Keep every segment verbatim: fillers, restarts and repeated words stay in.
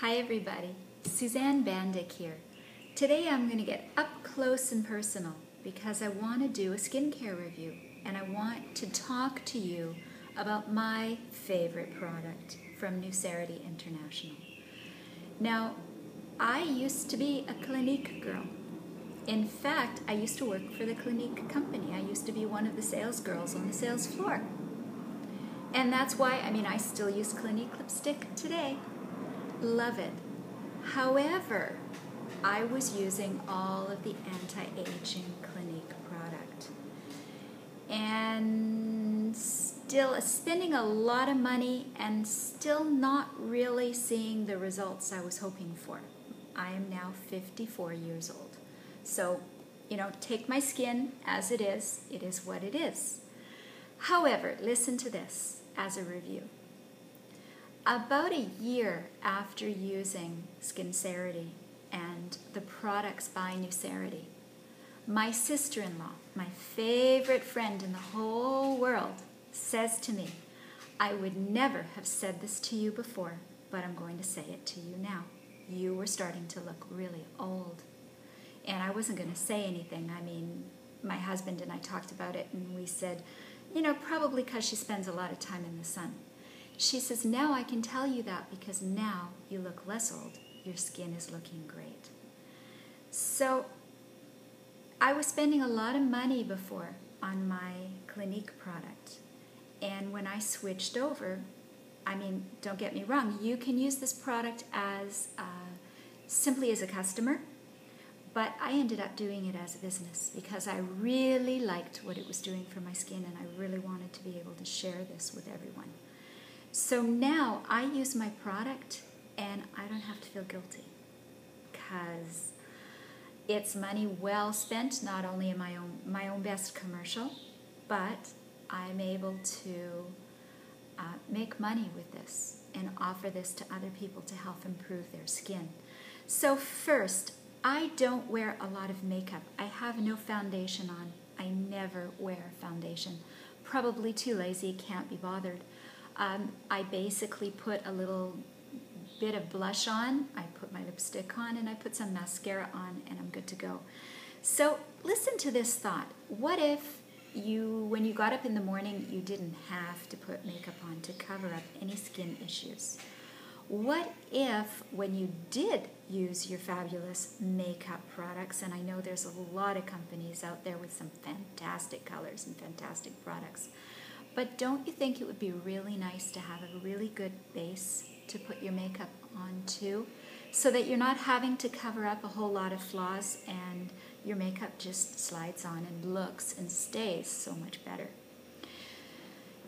Hi everybody, Suzanne Bandick here. Today I'm going to get up close and personal because I want to do a skincare review and I want to talk to you about my favorite product from Nucerity International. Now, I used to be a Clinique girl. In fact, I used to work for the Clinique company. I used to be one of the sales girls on the sales floor. And that's why, I mean, I still use Clinique lipstick today. Love it. However, I was using all of the anti-aging Clinique product and still spending a lot of money and still not really seeing the results I was hoping for. I am now fifty-four years old. So, you know, take my skin as it is. It is what it is. However, listen to this as a review. About a year after using Skincerity and the products by Nucerity, my sister-in-law, my favorite friend in the whole world, says to me, "I would never have said this to you before, but I'm going to say it to you now. You were starting to look really old." And I wasn't going to say anything. I mean, my husband and I talked about it, and we said, you know, probably because she spends a lot of time in the sun. She says, "Now I can tell you that because now you look less old. Your skin is looking great." So I was spending a lot of money before on my Clinique product. And when I switched over, I mean, don't get me wrong, you can use this product as uh, simply as a customer, but I ended up doing it as a business because I really liked what it was doing for my skin and I really wanted to be able to share this with everyone. So now I use my product and I don't have to feel guilty because it's money well spent, not only in my own, my own best commercial, but I'm able to uh, make money with this and offer this to other people to help improve their skin. So first, I don't wear a lot of makeup. I have no foundation on. I never wear foundation. Probably too lazy, can't be bothered. Um, I basically put a little bit of blush on, I put my lipstick on, and I put some mascara on, and I'm good to go. So listen to this thought. What if you, when you got up in the morning, you didn't have to put makeup on to cover up any skin issues? What if when you did use your fabulous makeup products, and I know there's a lot of companies out there with some fantastic colors and fantastic products, but don't you think it would be really nice to have a really good base to put your makeup on too, so that you're not having to cover up a whole lot of flaws and your makeup just slides on and looks and stays so much better?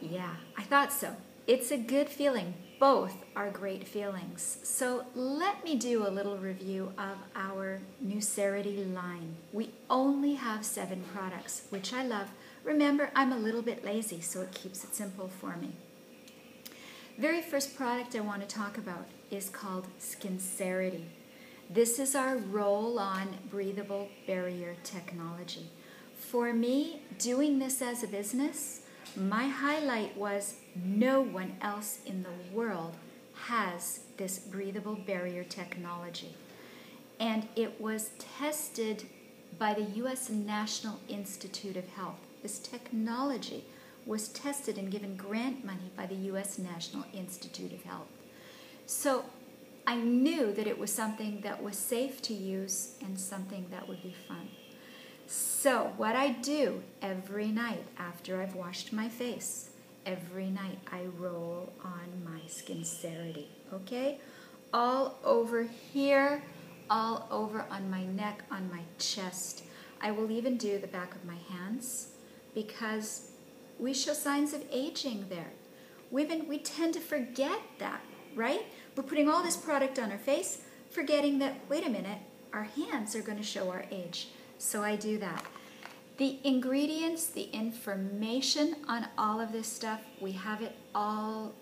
Yeah, I thought so. It's a good feeling. Both are great feelings. So let me do a little review of our Nucerity line. We only have seven products, which I love. Remember, I'm a little bit lazy, so it keeps it simple for me. Very first product I want to talk about is called Skincerity. This is our roll-on breathable barrier technology. For me, doing this as a business, my highlight was no one else in the world has this breathable barrier technology. And it was tested by the U S National Institute of Health. This technology was tested and given grant money by the U S National Institute of Health. So I knew that it was something that was safe to use and something that would be fun. So what I do every night after I've washed my face, every night I roll on my Skincerity, okay? All over here, all over on my neck, on my chest. I will even do the back of my hands because we show signs of aging there. Women, we tend to forget that, right? We're putting all this product on our face, forgetting that, wait a minute, our hands are going to show our age. So I do that. The ingredients, the information on all of this stuff, we have it all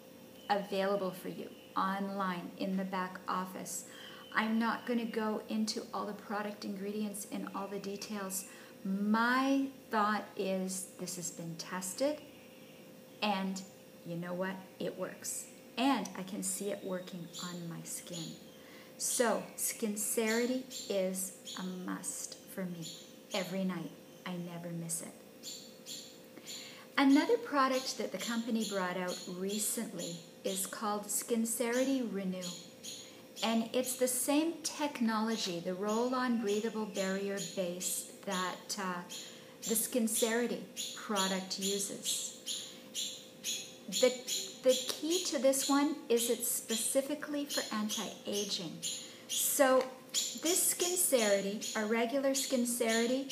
available for you online in the back office. I'm not going to go into all the product ingredients and all the details. My thought is this has been tested and you know what? It works. And I can see it working on my skin. So Skincerity is a must for me every night. I never miss it. Another product that the company brought out recently is called Skincerity Renew. And it's the same technology, the roll-on breathable barrier base that uh, the Skincerity product uses. The, the key to this one is it's specifically for anti-aging. So this Skincerity, our regular Skincerity,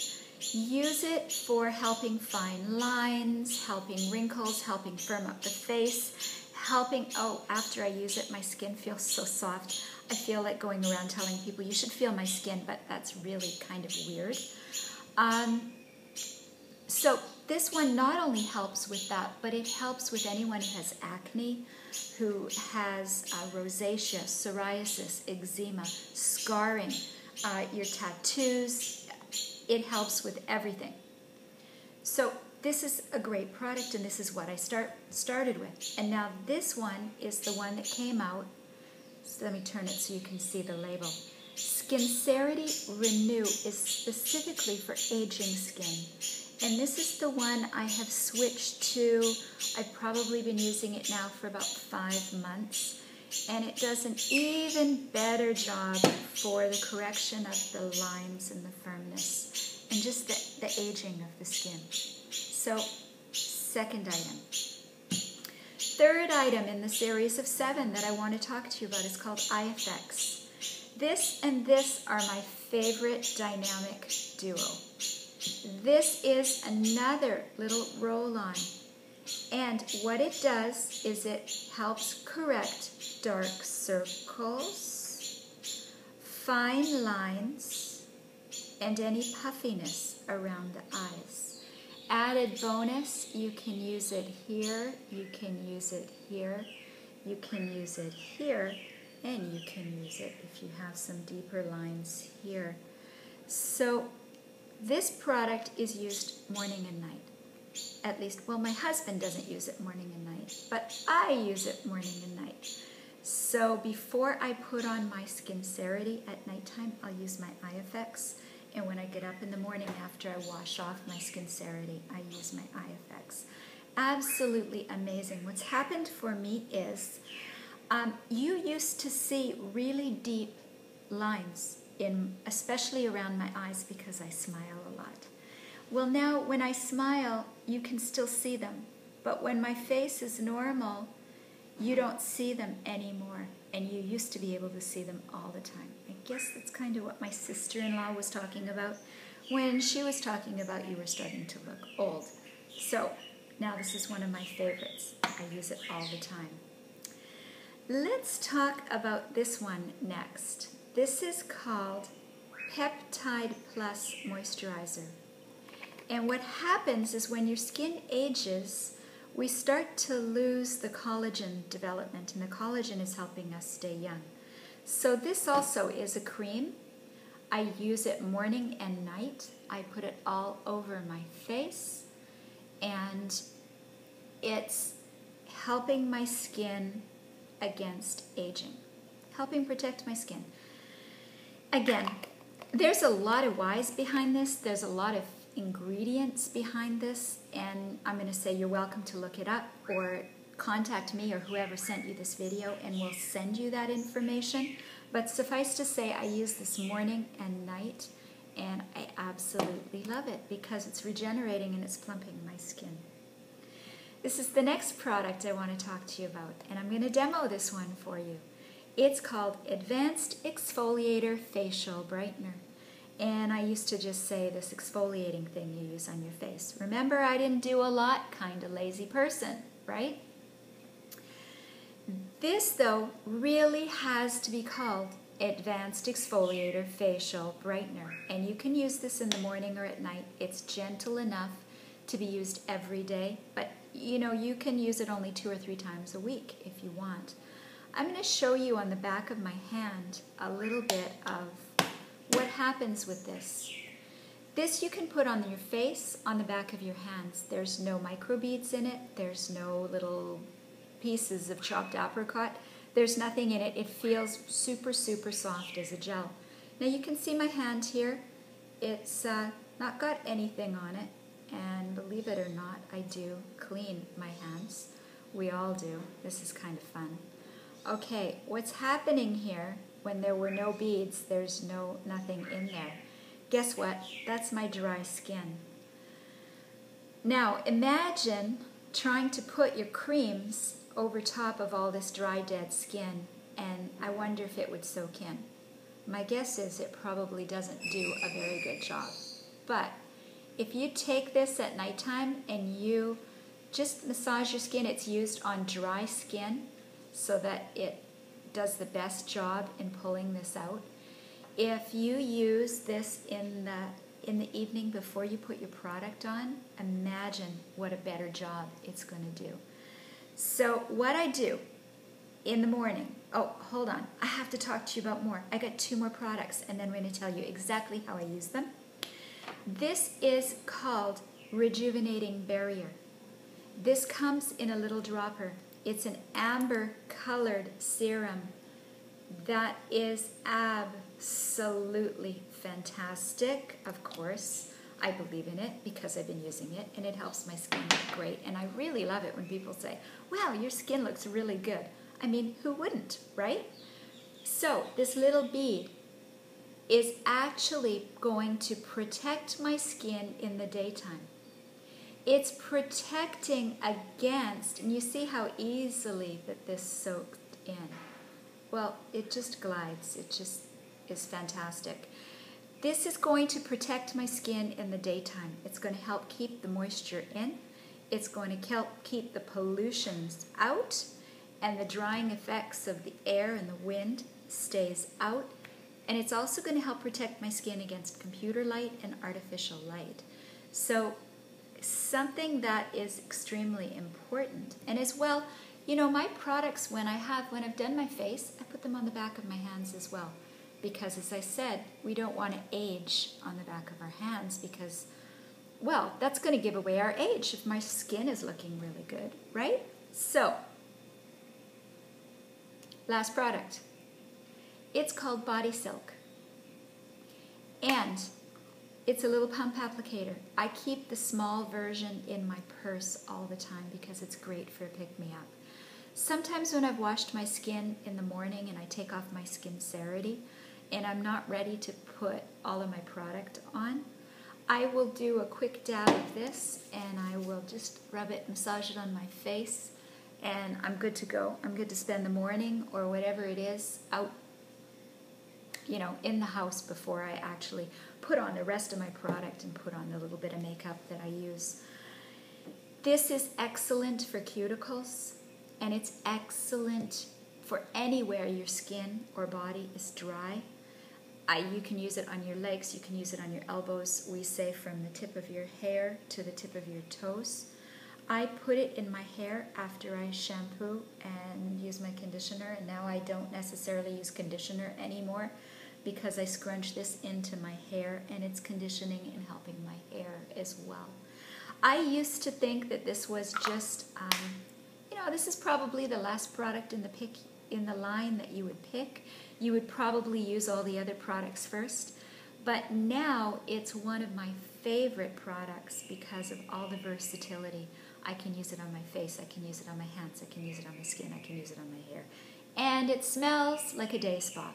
use it for helping fine lines, helping wrinkles, helping firm up the face, helping, oh, after I use it, my skin feels so soft. I feel like going around telling people, you should feel my skin, but that's really kind of weird. Um, so this one not only helps with that, but it helps with anyone who has acne, who has uh, rosacea, psoriasis, eczema, scarring, uh, your tattoos. It helps with everything. So this is a great product, and this is what I start started with. And now this one is the one that came out. So let me turn it so you can see the label. Skincerity Renew is specifically for aging skin. And this is the one I have switched to. I've probably been using it now for about five months. And it does an even better job for the correction of the lines and the firmness and just the, the aging of the skin. So, second item. Third item in the series of seven that I want to talk to you about is called Eye F X. This and this are my favorite dynamic duo. This is another little roll-on. And what it does is it helps correct dark circles, fine lines, and any puffiness around the eyes. Added bonus, you can use it here, you can use it here, you can use it here, and you can use it if you have some deeper lines here. So this product is used morning and night. At least, well, my husband doesn't use it morning and night, but I use it morning and night. So before I put on my Skincerity at nighttime, I'll use my Eye F X. And when I get up in the morning after I wash off my Skincerity, I use my Eye F X. Absolutely amazing. What's happened for me is um, you used to see really deep lines, in, especially around my eyes because I smile a lot. Well, now when I smile, you can still see them. But when my face is normal, you don't see them anymore. And you used to be able to see them all the time. I guess that's kind of what my sister-in-law was talking about when she was talking about you were starting to look old. So now this is one of my favorites. I use it all the time. Let's talk about this one next. This is called Peptide Plus Moisturizer. And what happens is when your skin ages, we start to lose the collagen development, and the collagen is helping us stay young. So this also is a cream. I use it morning and night. I put it all over my face, and it's helping my skin against aging, helping protect my skin. Again, there's a lot of whys behind this. There's a lot of ingredients behind this, and I'm going to say you're welcome to look it up or contact me or whoever sent you this video, and we'll send you that information. But suffice to say, I use this morning and night, and I absolutely love it because it's regenerating and it's plumping my skin. This is the next product I want to talk to you about, and I'm going to demo this one for you. It's called Advanced Exfoliator Facial Brightener. And I used to just say this exfoliating thing you use on your face. Remember, I didn't do a lot, kind of lazy person, right? This, though, really has to be called Advanced Exfoliator Facial Brightener. And you can use this in the morning or at night. It's gentle enough to be used every day. But, you know, you can use it only two or three times a week if you want. I'm going to show you on the back of my hand a little bit of what happens with this. This you can put on your face, on the back of your hands. There's no microbeads in it. There's no little pieces of chopped apricot. There's nothing in it. It feels super, super soft as a gel. Now you can see my hand here. It's uh, not got anything on it. And believe it or not, I do clean my hands. We all do. This is kind of fun. Okay, what's happening here when there were no beads, there's no nothing in there. Guess what? That's my dry skin. Now imagine trying to put your creams over top of all this dry, dead skin, and I wonder if it would soak in. My guess is it probably doesn't do a very good job. But if you take this at nighttime and you just massage your skin, it's used on dry skin so that it does the best job in pulling this out. If you use this in the, in the evening before you put your product on, imagine what a better job it's going to do. So what I do in the morning, oh, hold on, I have to talk to you about more. I got two more products and then I'm going to tell you exactly how I use them. This is called Rejuvenating Barrier. This comes in a little dropper. It's an amber colored serum that is absolutely fantastic, of course. I believe in it because I've been using it, and it helps my skin look great. And I really love it when people say, wow, your skin looks really good. I mean, who wouldn't, right? So this little bead is actually going to protect my skin in the daytime. It's protecting against, and you see how easily that this soaked in. Well, it just glides. It just is fantastic. This is going to protect my skin in the daytime. It's going to help keep the moisture in. It's going to help keep the pollutions out, and the drying effects of the air and the wind stays out. And it's also going to help protect my skin against computer light and artificial light. So something that is extremely important. And as well, you know, my products, when I have, when I've done my face, I put them on the back of my hands as well. Because as I said, we don't want to age on the back of our hands because, well, that's going to give away our age if my skin is looking really good, right? So, last product. It's called Body Silk. And it's a little pump applicator. I keep the small version in my purse all the time because it's great for a pick-me-up. Sometimes when I've washed my skin in the morning and I take off my Skincerity, and I'm not ready to put all of my product on, I will do a quick dab of this and I will just rub it, massage it on my face, and I'm good to go. I'm good to spend the morning or whatever it is out, you know, in the house before I actually put on the rest of my product and put on the little bit of makeup that I use. This is excellent for cuticles, and it's excellent for anywhere your skin or body is dry. I, you can use it on your legs, you can use it on your elbows, we say from the tip of your hair to the tip of your toes. I put it in my hair after I shampoo and use my conditioner, and now I don't necessarily use conditioner anymore because I scrunch this into my hair, and it's conditioning and helping my hair as well. I used to think that this was just, um, you know, this is probably the last product in the pick in the line that you would pick. You would probably use all the other products first, but now it's one of my favorite products because of all the versatility. I can use it on my face, I can use it on my hands, I can use it on my skin, I can use it on my hair. And it smells like a day spa.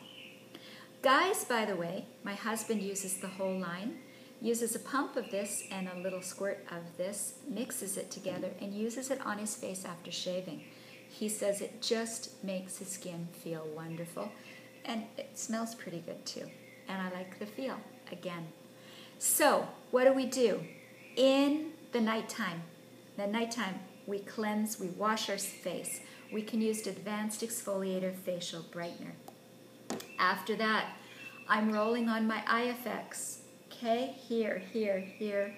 Guys, by the way, my husband uses the whole line, uses a pump of this and a little squirt of this, mixes it together and uses it on his face after shaving. He says it just makes his skin feel wonderful, and it smells pretty good too, and I like the feel again. So what do we do in the nighttime? The nighttime we cleanse, we wash our face. We can use Advanced Exfoliator Facial Brightener. After that, I'm rolling on my Eye F X. Okay, here, here, here,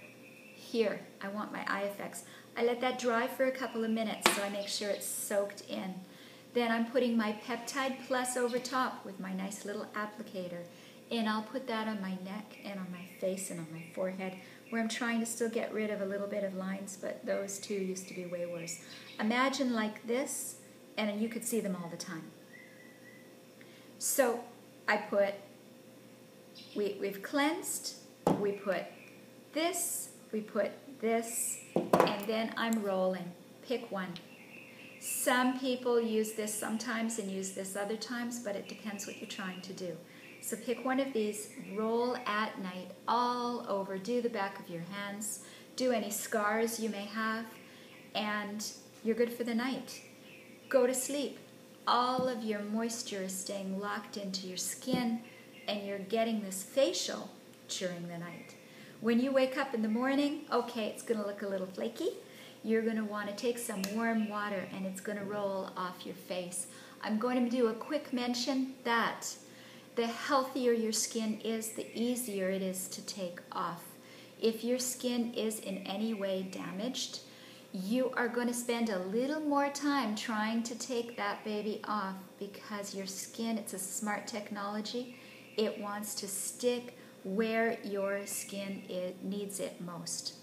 here. I want my Eye F X. I let that dry for a couple of minutes so I make sure it's soaked in. Then I'm putting my Peptide Plus over top with my nice little applicator, and I'll put that on my neck and on my face and on my forehead where I'm trying to still get rid of a little bit of lines, but those two used to be way worse. Imagine like this, and you could see them all the time. So I put, we, we've cleansed, we put this, we put this, and then I'm rolling. Pick one. Some people use this sometimes and use this other times, but it depends what you're trying to do. So pick one of these, roll at night all over, do the back of your hands, do any scars you may have, and you're good for the night. Go to sleep. All of your moisture is staying locked into your skin, and you're getting this facial during the night. When you wake up in the morning, okay, it's going to look a little flaky. You're going to want to take some warm water, and it's going to roll off your face. I'm going to do a quick mention that the healthier your skin is, the easier it is to take off. If your skin is in any way damaged, you are going to spend a little more time trying to take that baby off, because your skin, it's a smart technology. It wants to stick where your skin it needs it most.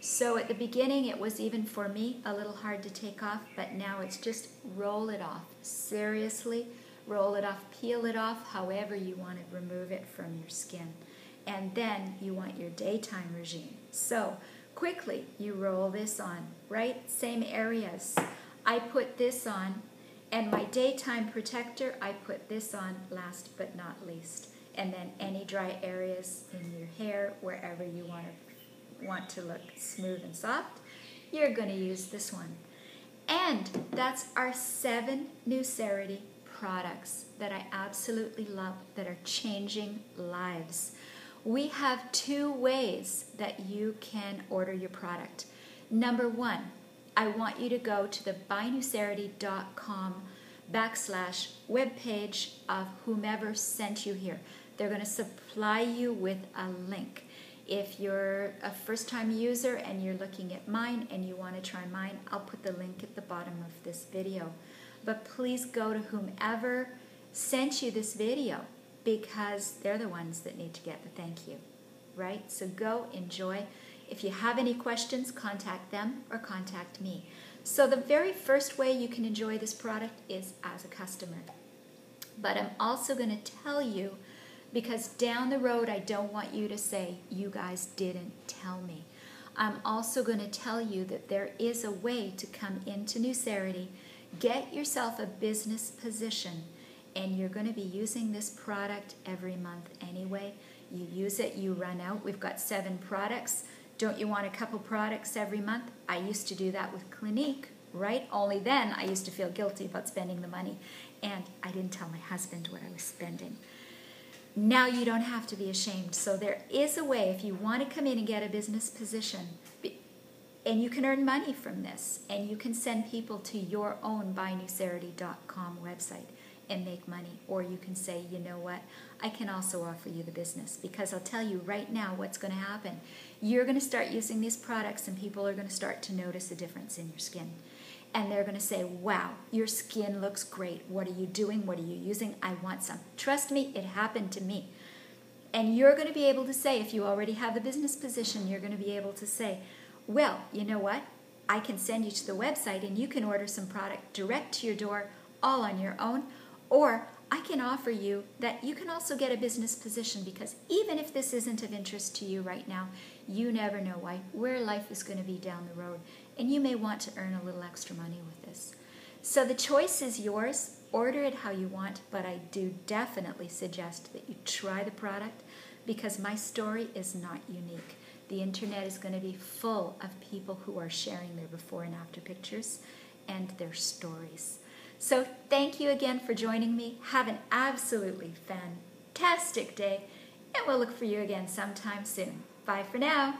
So at the beginning, it was, even for me, a little hard to take off, but now it's just roll it off. Seriously, roll it off, peel it off, however you want to remove it from your skin. And then you want your daytime regime. So quickly, you roll this on, right? Same areas. I put this on, and my daytime protector, I put this on last but not least. And then any dry areas in your hair, wherever you want to, want to look smooth and soft, you're going to use this one. And that's our seven Nucerity products that I absolutely love, that are changing lives. We have two ways that you can order your product. Number one, I want you to go to the buy nucerity dot com backslash webpage of whomever sent you here. They're going to supply you with a link. If you're a first-time user and you're looking at mine and you want to try mine, I'll put the link at the bottom of this video. But please go to whomever sent you this video, because they're the ones that need to get the thank you, right? So go, enjoy. If you have any questions, contact them or contact me. So the very first way you can enjoy this product is as a customer. But I'm also going to tell you, because down the road I don't want you to say, you guys didn't tell me. I'm also going to tell you that there is a way to come into Nucerity, get yourself a business position, and you're going to be using this product every month anyway. You use it, you run out. We've got seven products. Don't you want a couple products every month? I used to do that with Clinique, right? Only then I used to feel guilty about spending the money, and I didn't tell my husband what I was spending. Now you don't have to be ashamed. So there is a way, if you want to come in and get a business position, and you can earn money from this, and you can send people to your own buy nucerity dot com website and make money. Or you can say, you know what, I can also offer you the business, because I'll tell you right now what's going to happen. You're going to start using these products, and people are going to start to notice a difference in your skin. And they're going to say, wow, your skin looks great. What are you doing? What are you using? I want some. Trust me, it happened to me. And you're going to be able to say, if you already have a business position, you're going to be able to say, well, you know what, I can send you to the website and you can order some product direct to your door all on your own. Or I can offer you that you can also get a business position, because even if this isn't of interest to you right now, you never know why, where life is going to be down the road, and you may want to earn a little extra money with this. So the choice is yours. Order it how you want, but I do definitely suggest that you try the product, because my story is not unique. The internet is going to be full of people who are sharing their before and after pictures and their stories. So thank you again for joining me. Have an absolutely fantastic day, and we'll look for you again sometime soon. Bye for now.